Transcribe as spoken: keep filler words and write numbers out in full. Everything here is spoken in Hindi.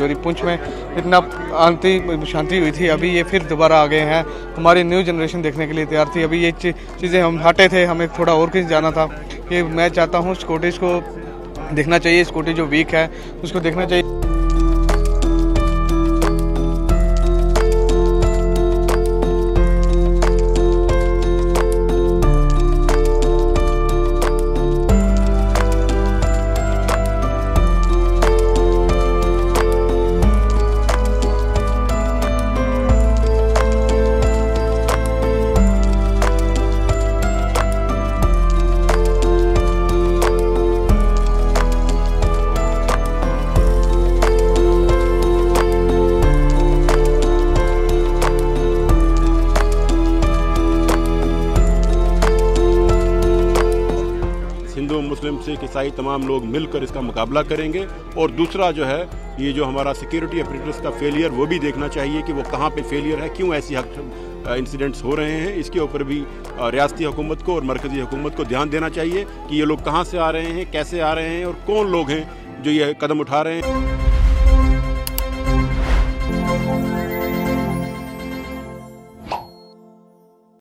राजौरी पुंछ में इतना अंतिम शांति हुई थी, अभी ये फिर दोबारा आ गए हैं। हमारी न्यू जनरेशन देखने के लिए तैयार थी। अभी ये चीज़ें हम हटे थे, हमें थोड़ा और कहीं जाना था। ये मैं चाहता हूँ स्कूटीज़ को देखना चाहिए, स्कूटी जो वीक है उसको देखना चाहिए। हिंदू मुस्लिम सिख ईसाई तमाम लोग मिलकर इसका मुकाबला करेंगे। और दूसरा जो है ये जो हमारा सिक्योरिटी अपरेटर्स का फेलियर वो भी देखना चाहिए कि वो कहाँ पे फेलियर है, क्यों ऐसी इंसिडेंट्स हो रहे हैं। इसके ऊपर भी रियासती हुकूमत को और मरकजी हुकूमत को ध्यान देना चाहिए कि ये लोग कहाँ से आ रहे हैं, कैसे आ रहे हैं और कौन लोग हैं जो ये कदम उठा रहे हैं।